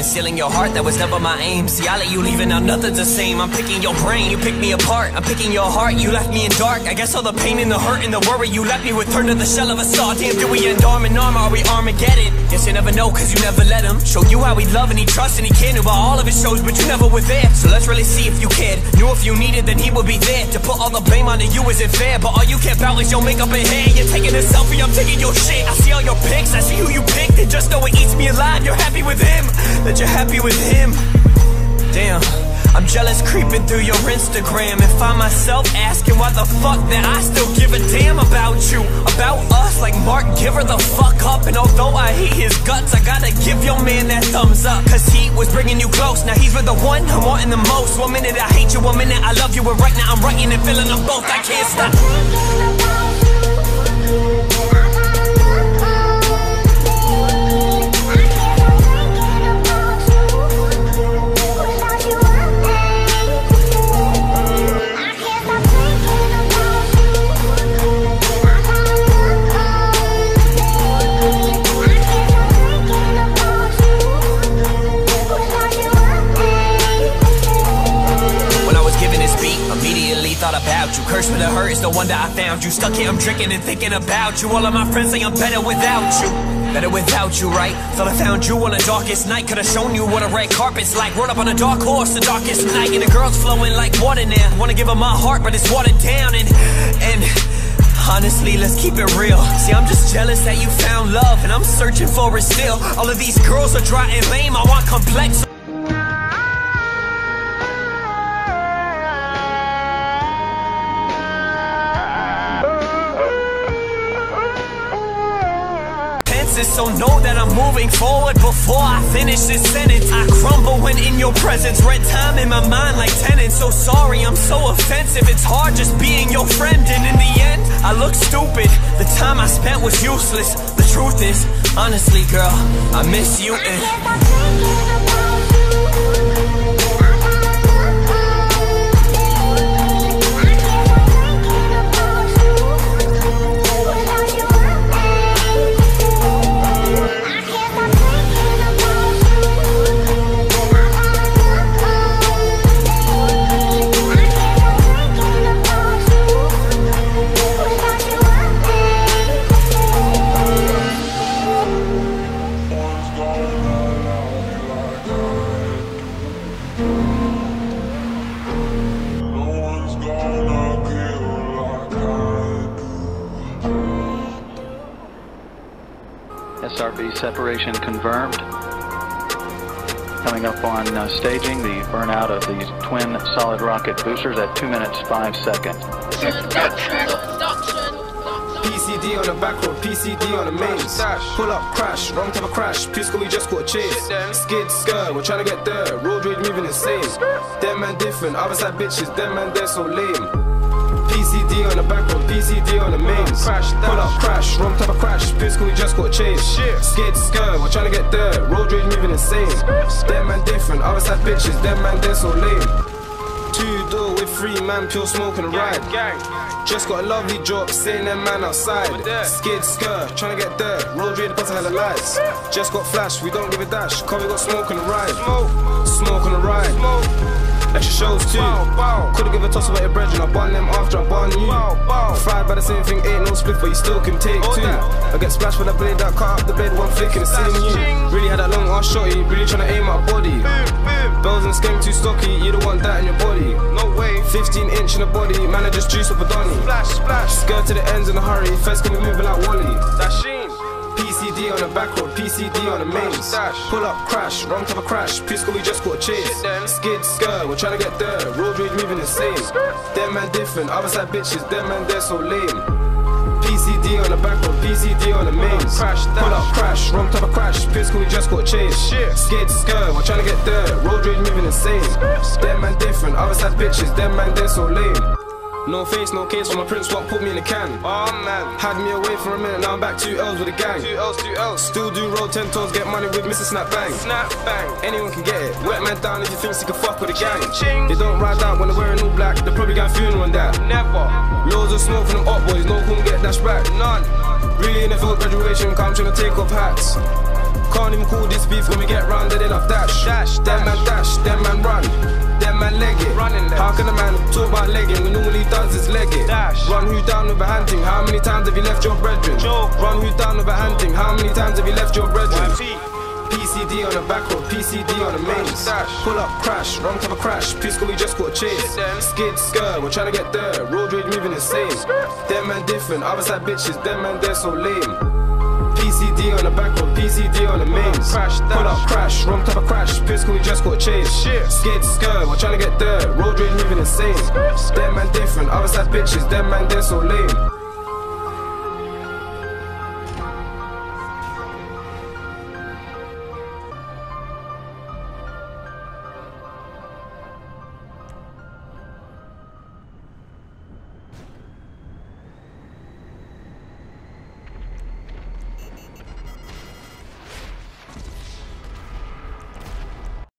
and sealing your heart, that was never my aim. See, I let you leave and now nothing's the same. I'm picking your brain, you pick me apart. I'm picking your heart, you left me in dark. I guess all the pain and the hurt and the worry you left me with turned to the shell of a saw. Damn, do we end arm in arm? Are we Armageddon? Guess you never know, cause you never let him show you how he loved and he trusts and he cared about all of his shows, but you never were there. So let's really see if you cared. Knew if you needed, then he would be there. To put all the blame onto you isn't fair, but all you care about is your makeup and hair. You're taking a selfie, I'm taking your shit. I see all your pics, I see who you picked, and just know it eats me alive. You're happy with him, that you're happy with him. Damn, I'm jealous creeping through your Instagram and find myself asking why the fuck that I still give a damn about you, about us. Like Mark, give her the fuck up. And although I hate his guts, I gotta give your man that thumbs up, cause he was bringing you close. Now he's with the one I'm wanting the most. 1 minute I hate you, 1 minute I love you, and right now I'm writing and feeling them both. I can't stop. You cursed with a hurt, it's no wonder I found you. Stuck here, I'm drinking and thinking about you. All of my friends say I'm better without you. Better without you, right? Thought I found you on the darkest night. Could've shown you what a red carpet's like. Rode up on a dark horse, the darkest night. And the girl's flowing like water now. Wanna give her my heart, but it's watered down. And honestly, let's keep it real. See, I'm just jealous that you found love, and I'm searching for it still. All of these girls are dry and lame. I want complex. So know that I'm moving forward before I finish this sentence. I crumble when in your presence. Red time in my mind like tenants. So sorry, I'm so offensive. It's hard just being your friend, and in the end, I look stupid. The time I spent was useless. The truth is, honestly, girl, I miss you and SRB separation confirmed. Coming up on staging, the burnout of the twin solid rocket boosters at 2 minutes 5 seconds. PCD on the back road, PCD on the mains. Pull up, crash, wrong type of crash. Peace, we just caught a chase. Skid, skirt, we're trying to get there. Road rage moving insane. Them man different, other side bitches. Them man, they're so lame. PCD on the back road, PCD on the mains. Pull up, crash, wrong type of crash. Pisco, we just got changed. Skid, skirt, we're trying to get there. Road rage moving insane. Them man different, other side bitches. Them man, they're so lame. 2 door with 3 man, pure smoke and ride. Just got a lovely drop, seeing them man outside. Skid, skirt, trying to get there. Road rage, bust a hella lights. Just got flash, we don't give a dash. Cause we got smoke on the ride. Smoke on the ride. Extra shows too. Couldn't give a toss about your brethren. I bun them after I bun you. Fried by the same thing, ain't no split, but you still can take two. I get splashed with a blade that cut up the blade, one flick and it's sitting you. Really had that long ass shotty, really tryna aim at body. Bells and skin too stocky, you don't want that in your body. No way. 15 inch in the body, man, I just juice up a donny. Skirt to the ends in a hurry, first can be moving like Wally. PCD on the back road, PCD on the mains. Pull up, crash, wrong type of crash. Peace, we just got a chase. Skid, skirt, we're trying to get there. Road rage moving insane. Them man different, other side bitches. Them man, they're so lame. PCD on the back road, PCD on the mains. Pull up, crash, wrong type of crash. Peace, we just got a chase. Skid, skirt, we're trying to get there. Road rage moving insane. Them man different, other side bitches. Them man, they're so lame. No face, no case, for my prince won't put me in the can. Oh man, had me away for a minute, now I'm back 2 L's with a gang. 2 L's. Still do roll 10 toes, get money with Mr. Snap Bang. Snap Bang, anyone can get it. Wet man down if you think you can fuck with a gang. They don't ride out when they're wearing all black, they probably got funeral on that. Never. Loads of smoke from them up boys, no one can get dashed back. None. Really in the field graduation, come trying to take off hats. Can't even call this beef when we get round, then they love dash, them man run, them man leg it. How can a man talk about legging when all he does is leg it? Run who down with a hand thing, how many times have you left your brethren? Run who down with a hand thing, how many times have you left your brethren? PCD on the back road, PCD on the main. Pull up, crash, wrong type of crash. Pisco, we just caught chase. Skid, skirt, we're trying to get there. Road rage moving insane. Them man different, other side bitches, them man they're so lame. PCD on the back road, PCD on the mains. Pull up, crash, wrong type of crash. Pisco, we just got chased. Skid, skirt, we're trying to get there. Road rage moving insane. Them man different, other side bitches, them man they're so lame.